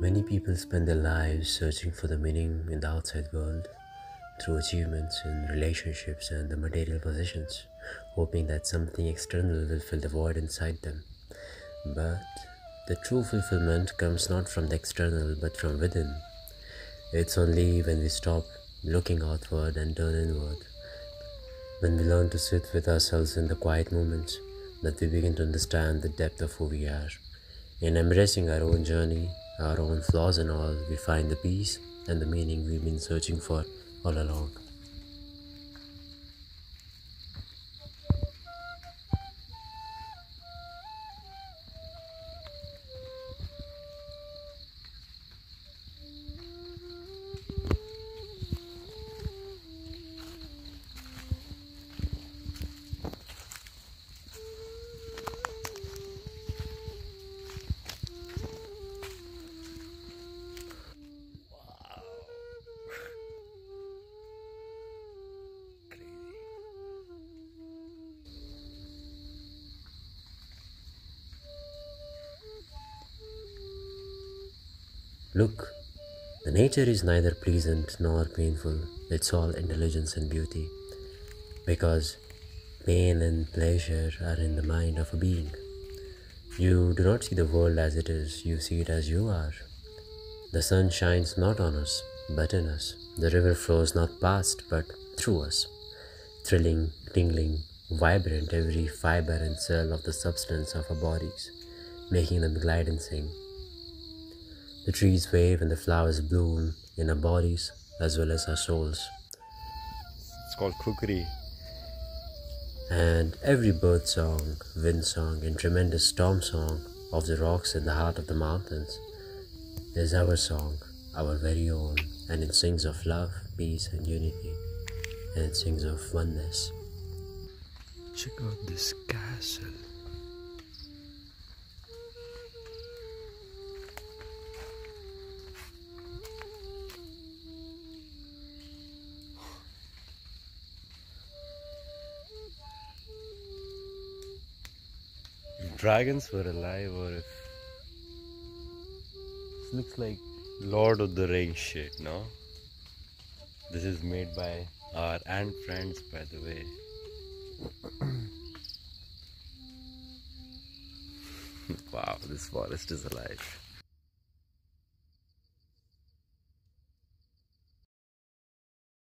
many people spend their lives searching for the meaning in the outside world through achievements in relationships and the material possessions, hoping that something external will fill the void inside them. But the true fulfillment comes not from the external but from within. It's only when we stop looking outward and turn inward, when we learn to sit with ourselves in the quiet moments, that we begin to understand the depth of who we are. In embracing our own journey, our own flaws and all, we find the peace and the meaning we've been searching for all along. Look, the nature is neither pleasant nor painful, it's all intelligence and beauty, because pain and pleasure are in the mind of a being. You do not see the world as it is, you see it as you are. The sun shines not on us, but in us. The river flows not past, but through us. Thrilling, tingling, vibrant every fiber and cell of the substance of our bodies, making them glide and sing. The trees wave and the flowers bloom in our bodies as well as our souls. It's called Kukri. And every bird song, wind song and tremendous storm song of the rocks in the heart of the mountains is our song, our very own, and it sings of love, peace and unity, and it sings of oneness. Check out this castle. Dragons were alive, or if this looks like Lord of the Rings shit, no? This is made by our ant friends, by the way. Wow, this forest is alive.